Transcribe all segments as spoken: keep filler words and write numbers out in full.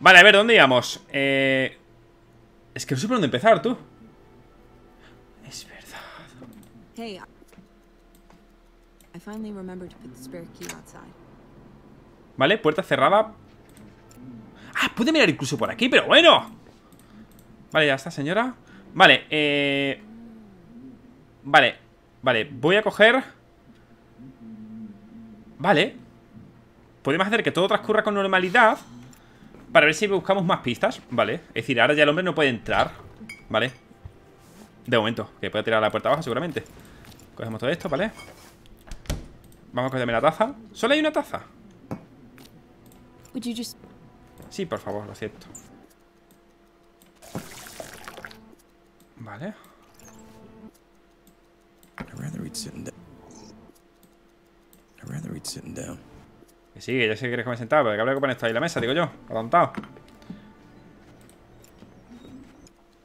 Vale, a ver, ¿dónde íbamos? Eh... Es que no sé por dónde empezar, tú. Es verdad. Hey, I finally remembered to put the spare key outside. Vale, puerta cerrada. Ah, pude mirar incluso por aquí, pero bueno. Vale, ya está, señora. Vale, eh... Vale, vale, voy a coger. Vale. Podemos hacer que todo transcurra con normalidad para ver si buscamos más pistas. Vale, es decir, ahora ya el hombre no puede entrar. Vale. De momento, que puede tirar la puerta abajo seguramente. Cogemos todo esto, vale. Vamos a cogerme la taza. ¿Solo hay una taza? Sí, por favor, lo acepto. Vale. Que sí, ya sé que quieres que me sentara, pero que hablar con esto ahí en la mesa, digo yo, adelantado.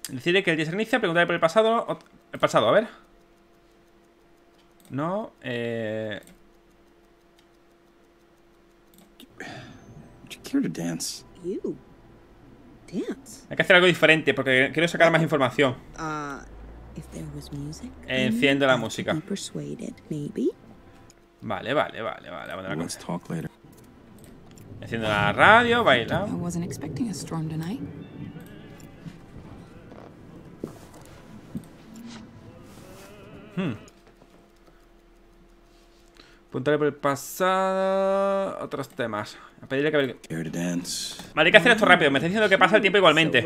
Decirle que el día se inicia, preguntarle por el pasado. El pasado, a ver. No, eh. Hay que hacer algo diferente porque quiero sacar más información. Enciendo la música. Vale, vale, vale, vale. Vamos a hablar. Enciendo la radio, baila. Hmm. Preguntarle por el pasado. Otros temas. A pedirle que... Vale, hay que hacer esto rápido. Me está diciendo que pasa el tiempo igualmente.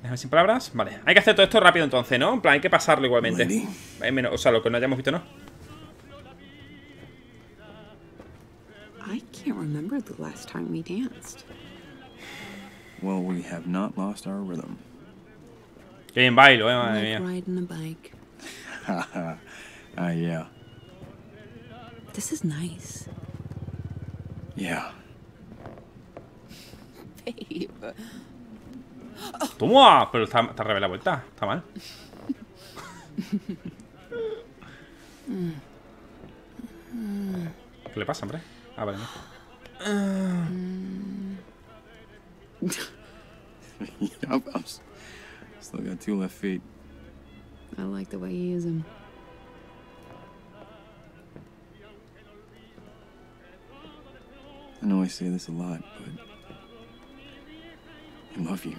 Déjame sin palabras. Vale. Hay que hacer todo esto rápido entonces, ¿no? En plan, hay que pasarlo igualmente. Hay menos, o sea, lo que no hayamos visto, ¿no? Qué bien bailo, eh, madre mía. Ah, yeah. This is nice. Yeah. Babe. Toma, pero está, está revés la vuelta, está mal. ¿Qué le pasa, hombre? Ah, vale. No. Still got two left feet. I like the way he uses them. I know I say this a lot, but I love you.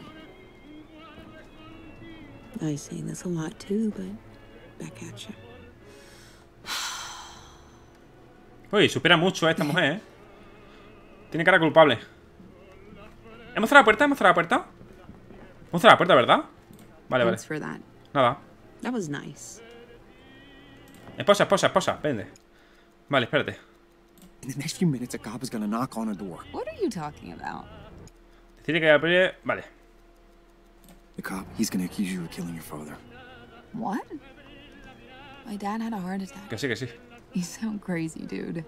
I say this a lot too, but back at you. Uy, supera mucho a esta mujer, ¿eh? Tiene cara culpable. ¿Hemos cerrado la puerta? ¿Hemos cerrado la puerta? ¿Hemos cerrado la puerta, verdad? Vale, vale. Nada. That was nice. Esposa, esposa, esposa. Vende. Vale, espérate. In the next few minutes, a cop is gonna knock on her door. What are you talking about? Decirle que apriete, vale. The cop, he's gonna accuse you of killing your father. What? My dad had a heart attack. Que sí, que sí. You sound crazy, dude.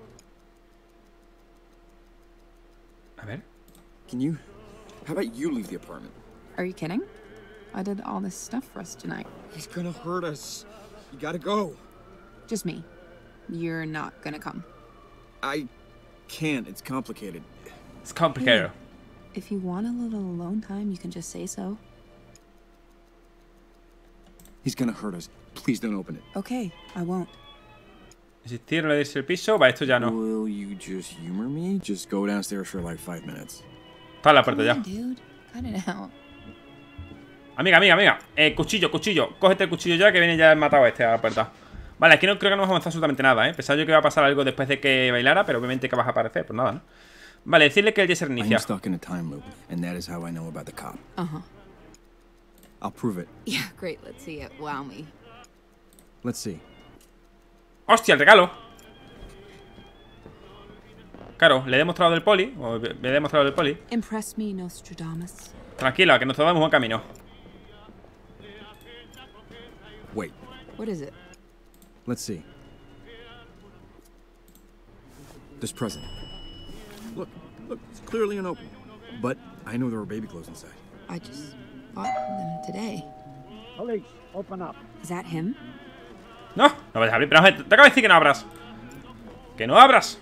A ver. Can you? How about you leave the apartment? Are you kidding? I did all this stuff for us tonight. He's gonna hurt us. You gotta go. Just me. You're not gonna come. I can't. It's complicated. It's complicated. Hey, if you want a little alone time, you can just say so. He's gonna hurt us. Please don't open it. Okay, I won't. Insistir, no le des el piso. Va, esto ya no. Will you just humor me? Just go downstairs for like five minutes. Está la puerta ya. Dude, cut it out. Amiga, amiga, amiga. Eh, cuchillo, cuchillo. Cógete el cuchillo ya que viene ya el matado este a la puerta. Vale, aquí no creo que no hemos avanzado absolutamente nada, ¿eh? Pensaba yo que iba a pasar algo después de que bailara, pero obviamente que vas a aparecer, pues nada, ¿no? Vale, decirle que el Jesse reinicia. ¡Hostia, el regalo! Claro, le he demostrado del poli, o le he demostrado del poli. Tranquila, que nos damos un buen camino. Wait. What is it? Let's see. This present. Look, look, it's clearly an open. But I know there were baby clothes inside. I just bought them today. Police, open up. Is that him? No, no vas a abrir, pero te acabo de decir que no abras. Que no abras.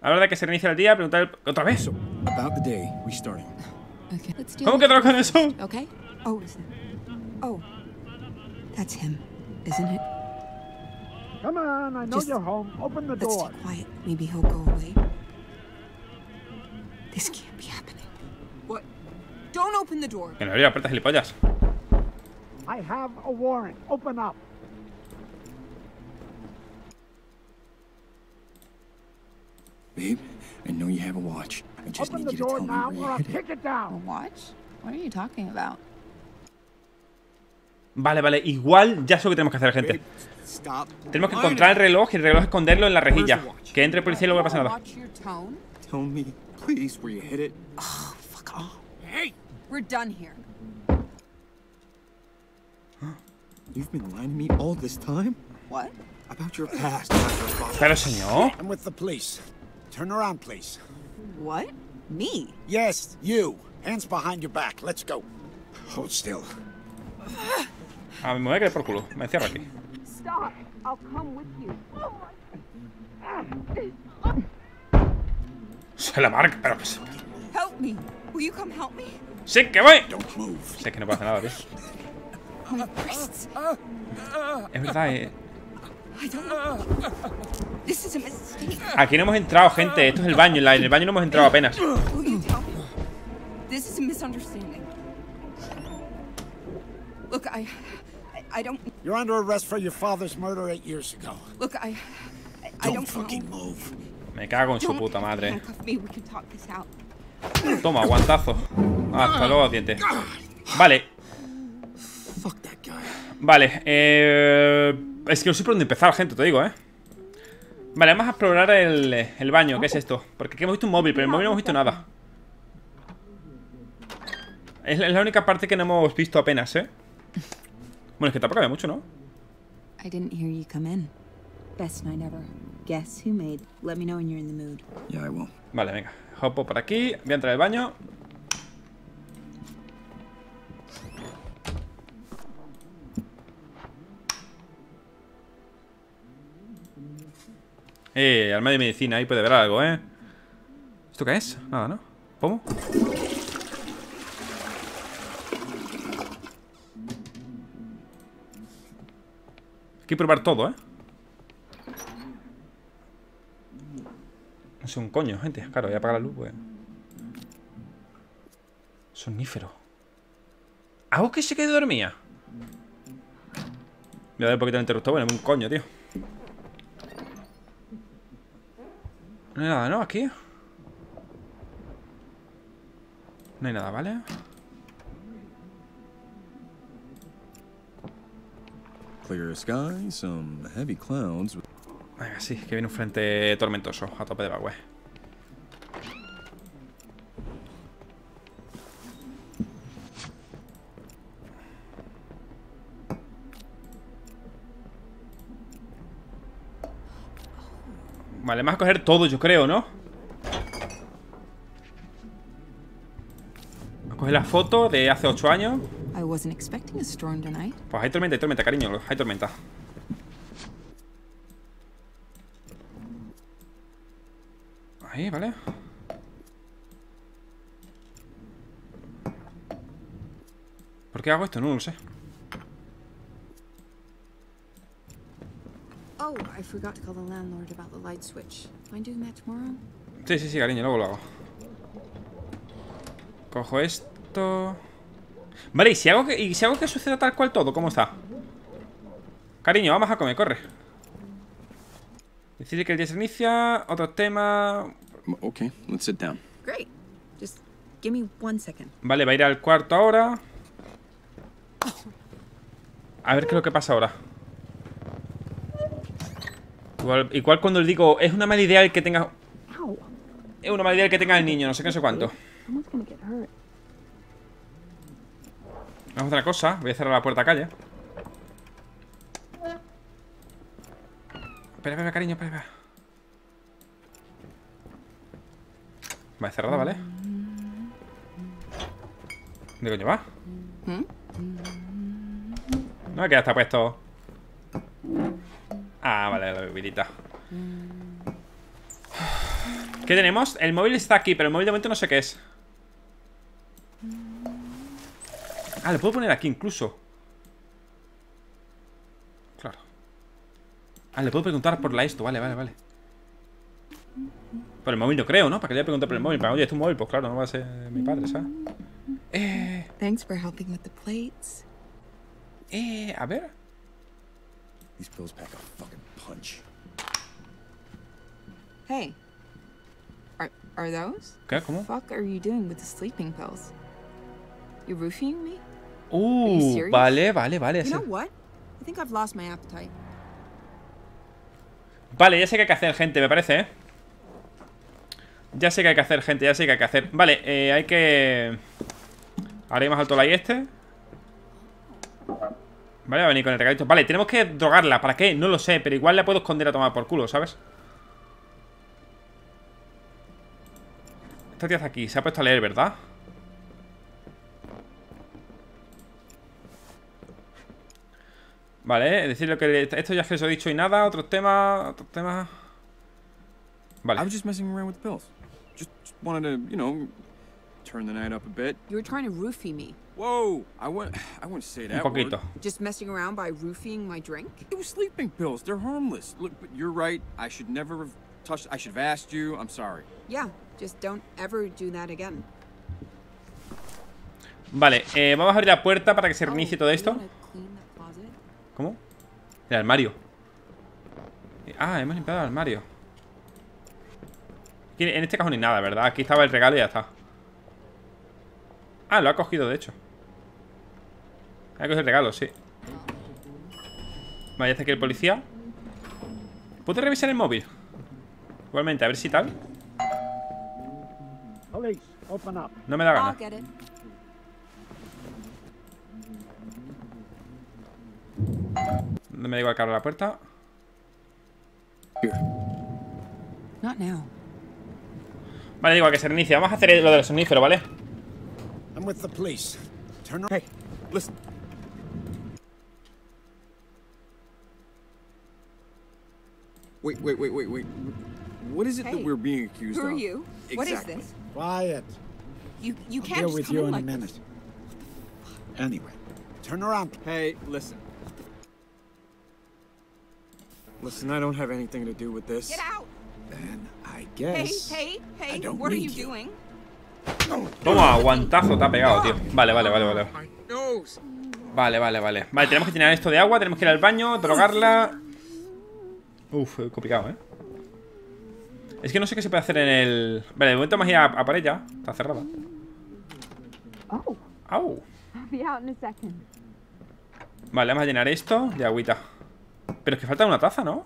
A la hora de que se reinicia el día, preguntar otra vez. About the day restarting. Okay. Let's do. ¿Cómo que trabajan eso? Okay. Oh, is it? Oh. That's him, isn't it? Come on, I know Just, you're home. Open the door. Let's be quiet. Maybe he'll go away. This can't be happening. What? Don't open the door. Que no había puertas, gilipollas. I have a warrant. Open up. Babe, I know you have a watch. I just Open need you to tell me where you're headed. It down. A watch? What are you talking about? Vale, vale. Igual ya sé lo que tenemos que hacer, gente. Babe, tenemos que encontrar el reloj y el reloj esconderlo en la rejilla. Que entre el policía y no va a pasar nada. Tell me, please, where you're headed. Oh, fuck off. Hey, we're done here. You've been lying to me all this time? What? About your past. Pero señor. I'm with the police. Turn around, please. What? Me? Yes, you. Hands behind your back. Let's go. Hold still. Ah, me voy a caer por culo. Me encierro aquí. Stop. I'll come with you. Se la marca, pero pues. Help me. Will you come help me? Sí que voy. Don't move. Sé que no pasa nada, ¿ves? Es verdad, eh. Aquí no hemos entrado, gente. Esto es el baño. En el baño no hemos entrado apenas. You're under arrest for your father's murder eight years ago. Look, I, I don't fucking move. Me cago en su puta madre. Toma, guantazo. Hasta luego, dientes. Vale. Vale, eh... es que no sé por dónde empezar, gente, te digo, eh. Vale, vamos a explorar el, el baño. ¿Qué es esto? Porque aquí hemos visto un móvil, pero en el móvil no hemos visto nada. Es la, es la única parte que no hemos visto apenas, eh. Bueno, es que tampoco había mucho, ¿no? Vale, venga. Hopo por aquí. Voy a entrar al baño. Eh, arma de medicina, ahí puede haber algo, ¿eh? ¿Esto qué es? Nada, ¿no? ¿Cómo? Hay que probar todo, ¿eh? No sé un coño, gente. Claro, voy a apagar la luz, pues. Sonífero. ¿Algo que se quedó dormida? Voy a dar un poquito de interruptor, bueno, un coño, tío. No hay nada, ¿no? Aquí no hay nada, ¿vale? Clear sky, some heavy clouds. Venga, sí, que viene un frente tormentoso a tope de la web. Vale, vamos a coger todo, yo creo, ¿no? Vamos a coger la foto de hace ocho años. Pues hay tormenta, hay tormenta, cariño, hay tormenta. Ahí, vale. ¿Por qué hago esto? No lo sé. Sí, sí, sí, cariño, luego lo hago. Cojo esto. Vale, ¿y si hago que, y si hago que suceda tal cual todo? ¿Cómo está? Cariño, vamos a comer, corre. Decide que el día se inicia, otro tema. Okay, let's sit down. Great. Just give me one second. Vale, va a ir al cuarto ahora. A ver qué es lo que pasa ahora. Igual, igual cuando le digo, es una mala idea el que tenga. Es una mala idea el que tenga el niño, no sé qué, no sé cuánto. Vamos a otra cosa, voy a cerrar la puerta a calle. Espera, espera, cariño, espera, espera. Vale, cerrada, ¿vale? ¿Dónde coño va? No me queda hasta puesto. Ah, vale, la bebidita. ¿Qué tenemos? El móvil está aquí, pero el móvil de momento no sé qué es. Ah, lo puedo poner aquí incluso. Claro. Ah, le puedo preguntar por la esto, vale, vale, vale. Por el móvil no creo, ¿no? ¿Para qué le voy a preguntar por el móvil? Para, oye, ¿es tu móvil? Pues claro, no va a ser mi padre, ¿sabes? Eh... Thanks for helping with the plates. Eh, a ver. These pills pack a fucking punch. Hey. Are are those? ¿Qué? ¿Cómo? Fuck are you doing with the sleeping pills? You roofing me? Uh, vale, vale, vale. You know what? I think I've lost my appetite. Vale, ya sé qué hay que hacer, gente, me parece, ¿eh? Ya sé qué hay que hacer, gente, ya sé qué hay que hacer. Vale, eh, hay que... Ahora más alto la y este. Vale, va a venir con el regalito. Vale, tenemos que drogarla. ¿Para qué? No lo sé, pero igual la puedo esconder a tomar por culo, ¿sabes? Esta tía está aquí. Se ha puesto a leer, ¿verdad? Vale, es decir, lo que esto ya se os he dicho y nada. Otros temas, otros temas. Vale. I was just messing around with the pills. Just, just wanted to, you know, turn the night up a bit. You were trying to roofie me. Whoa, I wouldn't, I wouldn't say that. Un poquito. Word. Just messing around by roofing my drink. It was sleeping pills. They're harmless. Look, but you're right. I should never have touched. I should have asked you. I'm sorry. Yeah, just don't ever do that again. Vale, eh, vamos a abrir la puerta para que se reinicie todo esto. ¿Cómo? El armario. Ah, hemos limpiado el armario. Aquí, en este caso ni nada, ¿verdad? Aquí estaba el regalo y ya está. Ah, lo ha cogido, de hecho. Ha cogido el regalo, sí. Vale, ya está aquí el policía. ¿Puedo revisar el móvil? Igualmente, a ver si tal. No me da gana. No me da igual que abra la puerta. Vale, igual que se reinicia. Vamos a hacer lo del somnífero, ¿vale? Hey, listen. Wait, wait, wait, wait, wait. What is it hey, that we're being accused who of? Who are you? Exactly. What is this? Quiet. You you I'll can't deal just with come you in, like in a minute. Anyway, turn around. Hey, listen. Listen, I don't have anything to do with this. Get out. Then I guess. Hey, hey, hey. I don't what are you, you doing? Toma, guantazo, te ha pegado, tío. Vale, vale, vale, vale. Vale, vale, vale. Vale, tenemos que llenar esto de agua, tenemos que ir al baño, drogarla. Uf, complicado, ¿eh? Es que no sé qué se puede hacer en el... Vale, de momento vamos a ir a, a pared ya. Está cerrada. Au. Vale, vamos a llenar esto de agüita. Pero es que falta una taza, ¿no?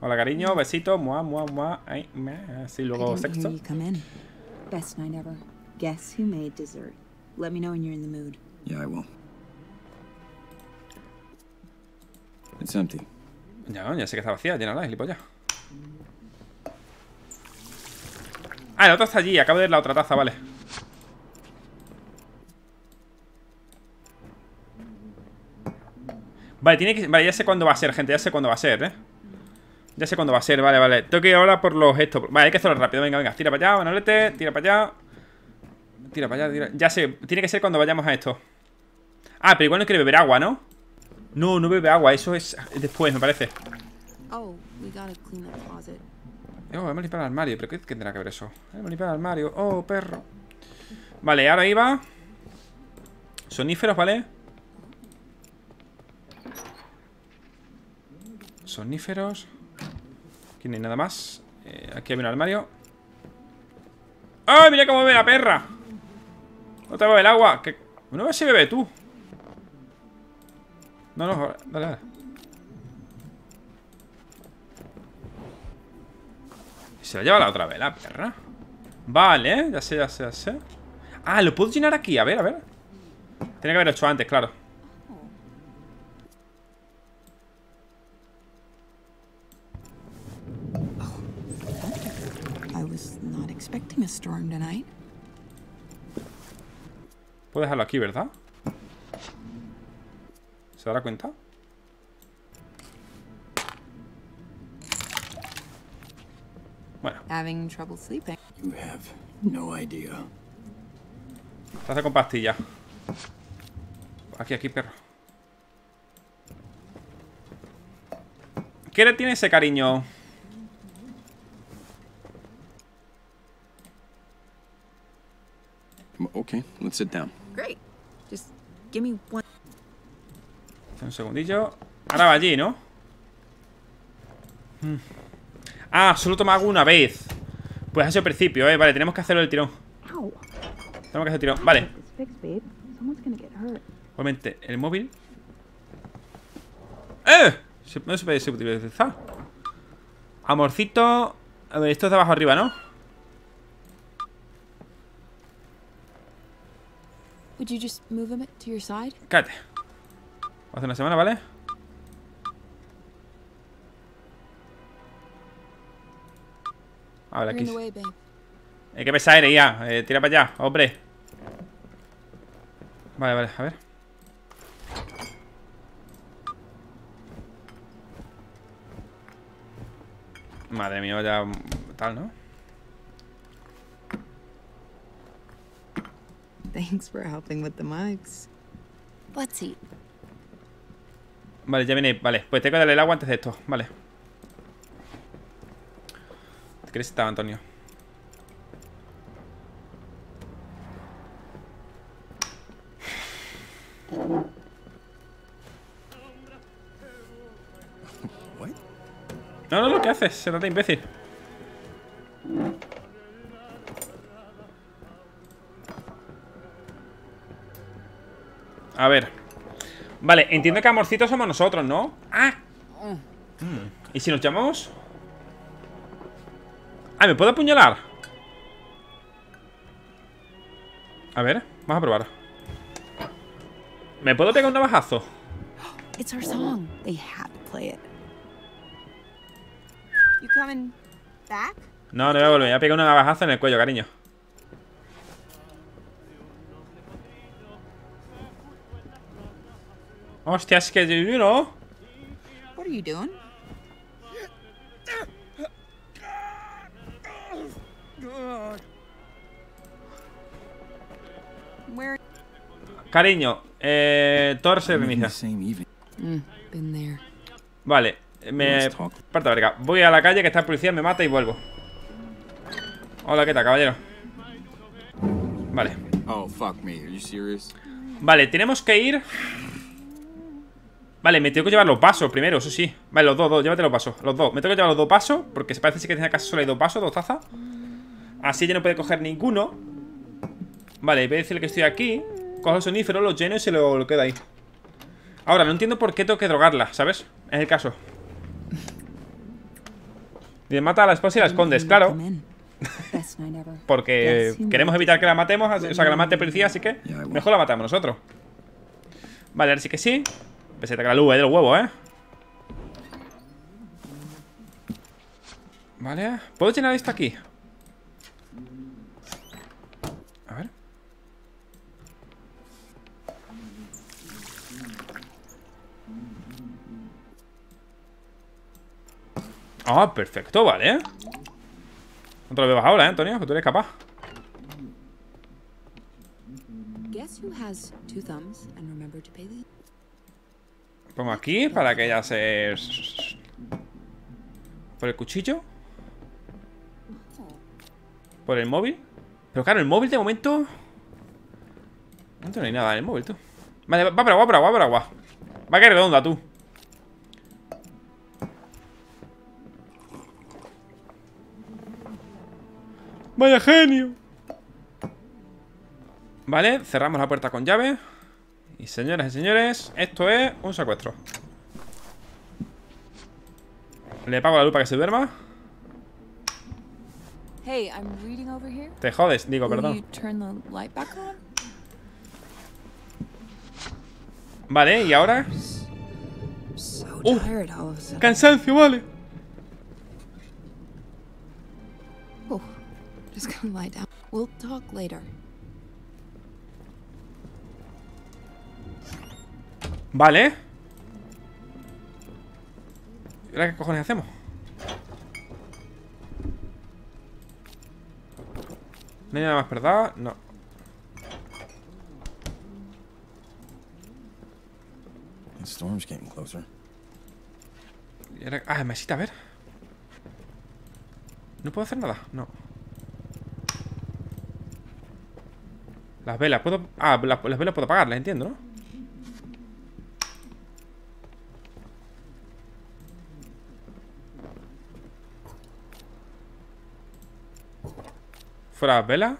Hola, cariño, besito, mua, mua, mua. Ay, mua. Sí, luego sexo. Best night ever. Guess who made dessert. Let me know when you're in the mood. Yeah, I will. It's empty. Ya, ya sé que está vacía, llénala, gilipollas. Ah, la otra está allí, acabo de ver la otra taza, vale. Vale, tiene que... Vale, ya sé cuándo va a ser, gente, ya sé cuándo va a ser, ¿eh? Ya sé cuándo va a ser, vale, vale. Tengo que ir ahora por los estos. Vale, hay que hacerlo rápido, venga, venga. Tira para allá, Manolete, tira para allá. Tira para allá, tira. Ya sé, tiene que ser cuando vayamos a esto. Ah, pero igual no quiere beber agua, ¿no? No, no bebe agua, eso es después, me parece. Oh, hemos limpiado el armario, pero ¿qué tendrá que ver eso? Hemos limpiado el armario, oh, perro. Vale, ahora iba. Soníferos, ¿vale? Soníferos. Aquí no hay nada más. eh, Aquí hay un armario. ¡Ay, mira cómo bebe la perra! No te bebe el agua. ¿Qué? No ves si bebe tú. No, no, dale, dale. Se la lleva la otra vez, la perra. Vale, ya sé, ya sé, ya sé. Ah, ¿lo puedo llenar aquí? A ver, a ver. Tiene que haber hecho antes, claro. Puedo dejarlo aquí, ¿verdad? ¿Se dará cuenta? Bueno. Se hace con pastilla. Aquí, aquí, perro. ¿Qué le tiene ese cariño? Okay, let's sit down. Great. Just give me one. Un segundillo. Ahora va allí, ¿no? Mm. Ah, solo toma agua una vez. Pues hacia el principio, eh. Vale, tenemos que hacerlo del tirón. Tenemos que hacer el tirón. Vale. Obviamente, el móvil. ¡Eh! No se puede utilizar. Amorcito. A ver, esto es de abajo arriba, ¿no? Cállate. Hace una semana, ¿vale? A ver, aquí. Hay que pesar aire ya. Eh, tira para allá, hombre. Vale, vale, a ver. Madre mía, ya tal, ¿no? Thanks for helping with the mugs. What's it? Vale, ya viene. Vale, pues tengo que darle el agua antes de esto. Vale. ¿Te crees que estaba, Antonio? No, no, no, ¿qué haces? Se trata de imbécil. A ver. Vale, entiendo que amorcitos somos nosotros, ¿no? ¡Ah! ¿Y si nos llamamos? Ah, ¿me puedo apuñalar? A ver, vamos a probar. ¿Me puedo pegar un navajazo? It's our song. They have to play it. You coming back? No, no voy a volver. Ya pegué un navajazo en el cuello, cariño. Hostia, es que yo no. What are you doing? Where? Cariño, eh, torce de mm, vale, me parto la verga. Voy a la calle que está el policía, me mata y vuelvo. Hola, ¿qué tal, caballero? Vale. Oh, fuck me. Are you serious? Vale, tenemos que ir. Vale, me tengo que llevar los vasos primero, eso sí. Vale, los dos, dos, llévate los vasos, los dos. Me tengo que llevar los dos vasos, porque se parece que en la casa solo hay dos vasos, dos tazas. Así ya no puede coger ninguno. Vale, voy a decirle que estoy aquí. Cojo el sonífero, lo lleno y se lo, lo queda ahí. Ahora, no entiendo por qué tengo que drogarla, ¿sabes? Es el caso. Y le mata a la esposa y la escondes, claro. Porque queremos evitar que la matemos, o sea, que la mate el policía, así que mejor la matamos nosotros. Vale, ahora sí que sí. Pese a que la luz es del huevo, ¿eh? Vale. ¿Puedo llenar esto aquí? A ver. Ah, perfecto, vale. No te lo bebas ahora, ¿eh, Antonio? Que tú eres capaz. Pongo aquí para que ella se... Por el cuchillo. Por el móvil. Pero claro, el móvil de momento... No hay nada en el móvil, tú. Vale, va por agua, va por agua, va por agua. Va que redonda, tú. Vaya genio. Vale, cerramos la puerta con llave. Y señoras y señores, esto es un secuestro. Le pago la luz para que se duerma. Hey, I'm reading over here. Te jodes, digo, perdón. Vale, y ahora. Uh, cansancio, vale. Oh, just gonna lie down. We'll talk later. Vale. ¿Y ahora qué cojones hacemos? No hay nada más, ¿verdad? No. The storm's getting closer. Y ahora... Ah, mesita, a ver. No puedo hacer nada, no. Las velas puedo... Ah, las, las velas puedo apagar, las entiendo, ¿no? Fuera las velas.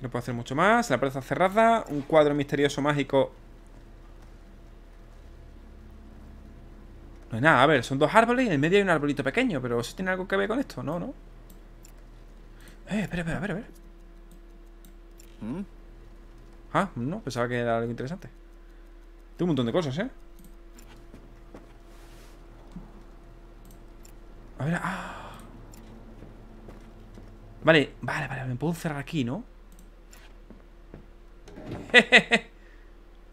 No puedo hacer mucho más. La puerta cerrada. Un cuadro misterioso mágico. No hay nada, a ver, son dos árboles y en el medio hay un arbolito pequeño. Pero ¿eso tiene algo que ver con esto? No, no. Eh, espera, espera, a ver, a ver. Ah, no, pensaba que era algo interesante. Tengo un montón de cosas, ¿eh? A ver, ah. Vale, vale, vale, me puedo cerrar aquí, ¿no? Jejeje.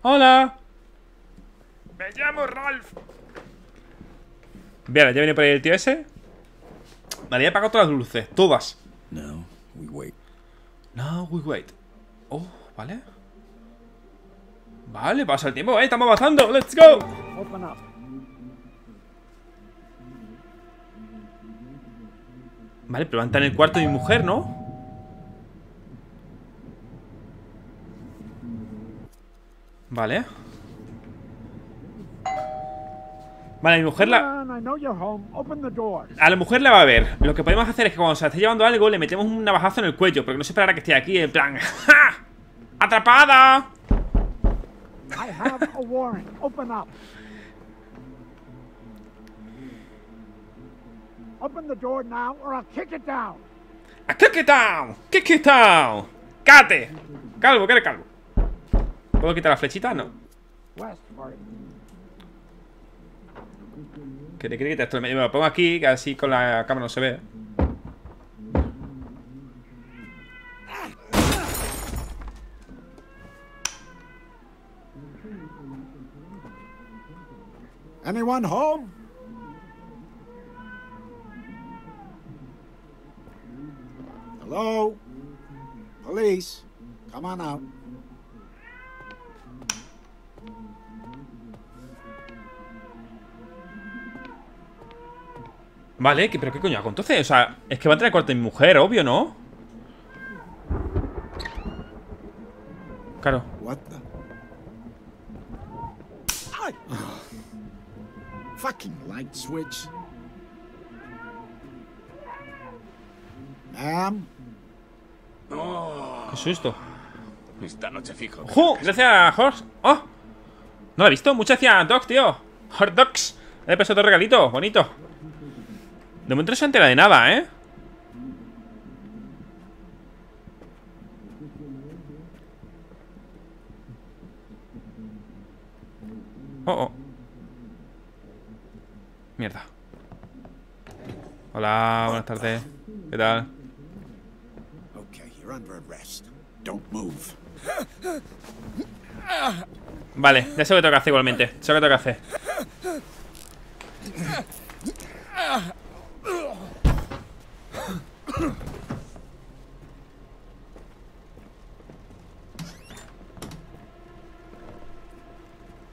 ¡Hola! Me llamo Ralph. Vale, ya viene por ahí el tío ese. Vale, ya he apagado todas las luces, todas. No, we wait. No, we wait. Oh, vale. Vale, pasa el tiempo, eh, estamos avanzando. Let's go. Open up. Vale, pero va a entrar en el cuarto de mi mujer, ¿no? Vale. Vale, mi mujer la... A la mujer la va a ver. Lo que podemos hacer es que cuando se la esté llevando algo, le metemos un navajazo en el cuello, porque no se esperará que esté aquí, en plan... ¡Ja! ¡Atrapada! I have a warrant. Open up. Open the door now or I'll kick it down. I kick it down. Kick it down. Cállate. Calvo, que eres calvo. ¿Puedo quitar la flechita? No. Que te quiere quitar esto. Me lo pongo aquí, que así con la cámara no se ve. Anyone home? Hello? Police, come on out. Vale, pero ¿qué coño hago entonces? O sea, es que va a entrar a corte mi mujer, obvio, ¿no? Claro. What the... Ay. Fucking light switch. Um... Oh. Qué susto. Esta noche fijo. ¡Ju! Gracias a Horse. ¡Oh! No la he visto. Muchas gracias a Dogs, tío. Hard Dogs. Le he pasado otro regalito. Bonito. De momento no se entera de nada, ¿eh? Oh, oh. Mierda. Hola, buenas tardes. ¿Qué tal? Vale, ya sé lo que tengo que hacer igualmente. Sé lo que tengo que hacer.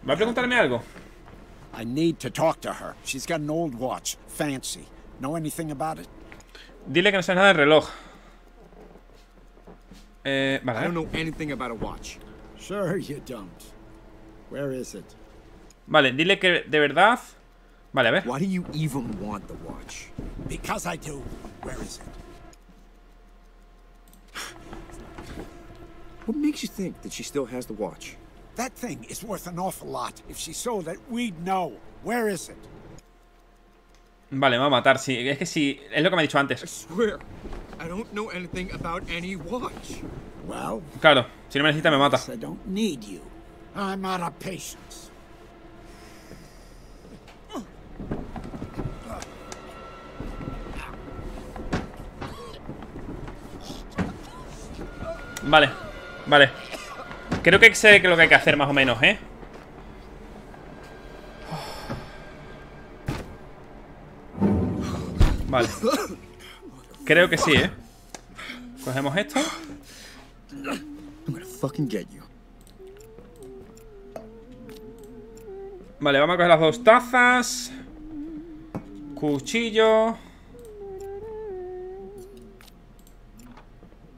¿Va a preguntarme algo? I need to talk to her. She's got an old watch, fancy. Know anything about it? Dile que no sé nada del reloj. Eh, vale. I don't know anything about a watch. Sure you don't. Where is it? Vale, dile que de verdad. Vale, a ver. Why do you even want the watch? Because I do. Where is it? What makes you think that she still has the watch? That thing is worth an awful lot. If she sold it, we'd know. Where is it? Vale, me va a matar. Sí, es que sí, es lo que me ha dicho antes. I swear, I don't know anything about any watch. Well, claro, si no me necesita me mata. I don't need you. I'm out of patience. Vale, vale. Creo que sé lo que hay que hacer más o menos, ¿eh? Vale. Creo que sí, ¿eh? Cogemos esto. Vale, vamos a coger las dos tazas. Cuchillo.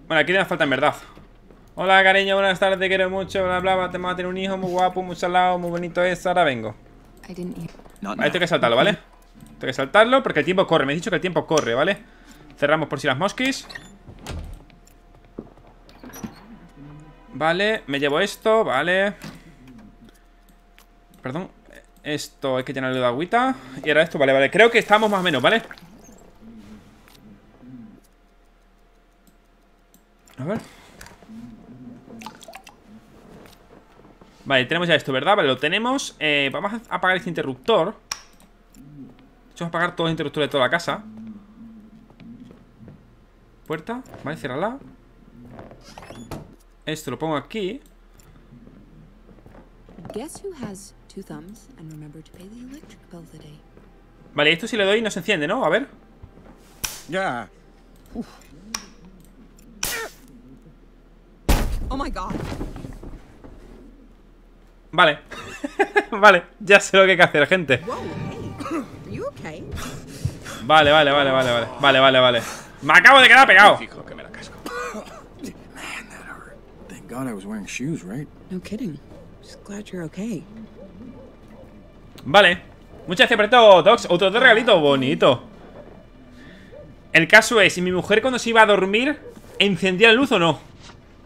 Bueno, aquí le falta en verdad. Hola, cariño, buenas tardes, te quiero mucho, bla, bla, bla, te vas a tener un hijo muy guapo, muy salado, muy bonito es, ahora vengo. Vale, esto hay que saltarlo, ¿vale? Tengo que saltarlo porque el tiempo corre, me he dicho que el tiempo corre, ¿vale? Cerramos por si las mosquis. Vale, me llevo esto, vale. Perdón, esto hay que llenarlo de agüita. Y ahora esto, vale, vale, creo que estamos más o menos, ¿vale? A ver. Vale, tenemos ya esto, ¿verdad? Vale, lo tenemos. eh, Vamos a apagar este interruptor. Vamos a apagar todos los interruptores de toda la casa. Puerta, vale, ciérrala. Esto lo pongo aquí. Vale, esto si le doy no se enciende, ¿no? A ver. Ya. Uf. Oh my God. Vale. Vale, ya sé lo que hay que hacer, gente. Vale, vale, vale, vale, vale. Vale, vale, vale. Me acabo de quedar pegado. Vale. Muchas gracias por esto, Docs. Otro regalito bonito. El caso es, si mi mujer cuando se iba a dormir encendía la luz o no.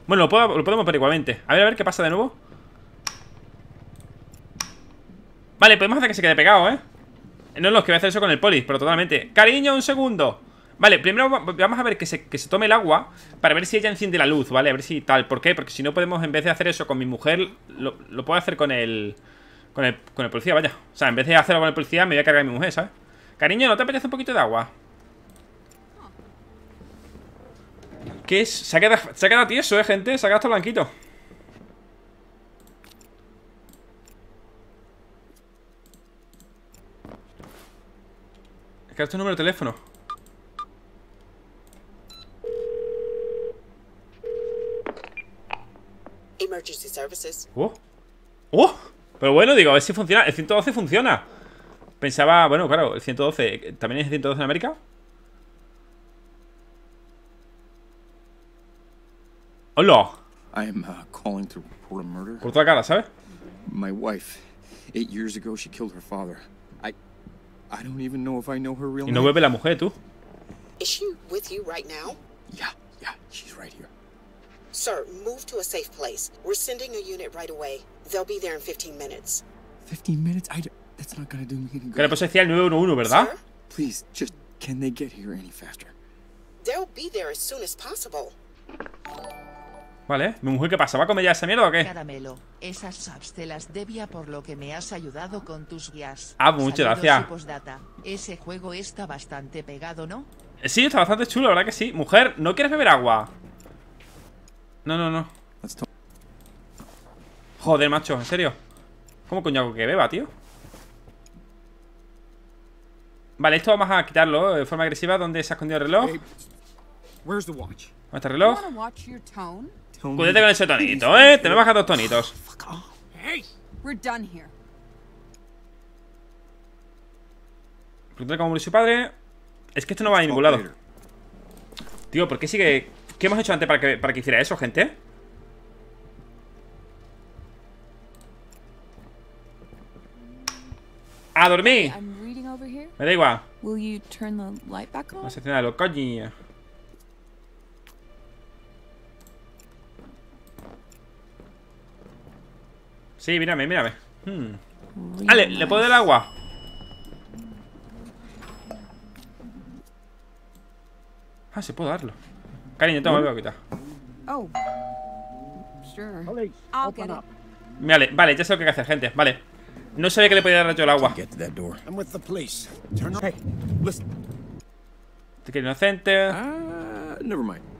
Bueno, lo, puedo, lo podemos ver igualmente. A ver, a ver qué pasa de nuevo. Vale, podemos hacer que se quede pegado, ¿eh? No es lo que voy a hacer eso con el poli, pero totalmente. Cariño, un segundo. Vale, primero vamos a ver que se, que se tome el agua para ver si ella enciende la luz, ¿vale? A ver si tal, ¿por qué? Porque si no podemos, en vez de hacer eso con mi mujer, lo, lo puedo hacer con el, con el con el policía, vaya. O sea, en vez de hacerlo con el policía, me voy a cargar a mi mujer, ¿sabes? Cariño, ¿no te apetece un poquito de agua? ¿Qué es? Se ha quedado, se ha quedado tieso, ¿eh, gente? Se ha quedado hasta blanquito. Es que esto es un número de teléfono. Emergency Services. ¡Oh! ¡Oh! Pero bueno, digo, a ver si funciona. El ciento doce funciona. Pensaba, bueno, claro, el ciento doce. ¿También es el ciento doce en América? ¡Hola! Por toda cara, ¿sabes? My wife, eight years ago, she killed her father. I don't even know if I know her real name. Y no vuelve la mujer, tú. Is she with you right now? Yeah, yeah, she's right here. Sir, move to a safe place. We're sending a unit right away. They'll be there in fifteen minutes. fifteen minutes? I that's not going to do me any good. Pero pues decía el nueve uno uno, ¿verdad? Sir? Please, just can they get here any faster? They'll be there as soon as possible. Vale, mi mujer, ¿qué pasa? ¿Va a comer ya esa mierda o qué? Caramelo, esas subs te las debía por lo que me has ayudado con tus guías. Ah, muchas gracias. Ese juego está bastante pegado, ¿no? Sí, está bastante chulo, la verdad que sí. Mujer, ¿no quieres beber agua? No, no, no. Joder, macho, en serio. ¿Cómo coño hago que beba, tío? Vale, esto vamos a quitarlo de forma agresiva. ¿Dónde se ha escondido el reloj? ¿Dónde está el reloj? Cuídate con ese tonito, eh. Te me bajas dos tonitos. Preguntarle cómo murió su padre. Es que esto no va a ningún lado. Tío, ¿por qué sigue? ¿Qué hemos hecho antes para que, para que hiciera eso, gente? ¡A dormir! Me da igual. La sección de los coños. Sí, mírame, mírame. Hmm. Vale, le puedo dar agua. Ah, sí, puedo darlo. Cariño, toma, me voy a quitar. Oh. Sure. Vale, vale, ya sé lo que hay que hacer, gente. Vale. No sabía que le podía dar yo el agua. Te quiero inocente. Ah, never mind.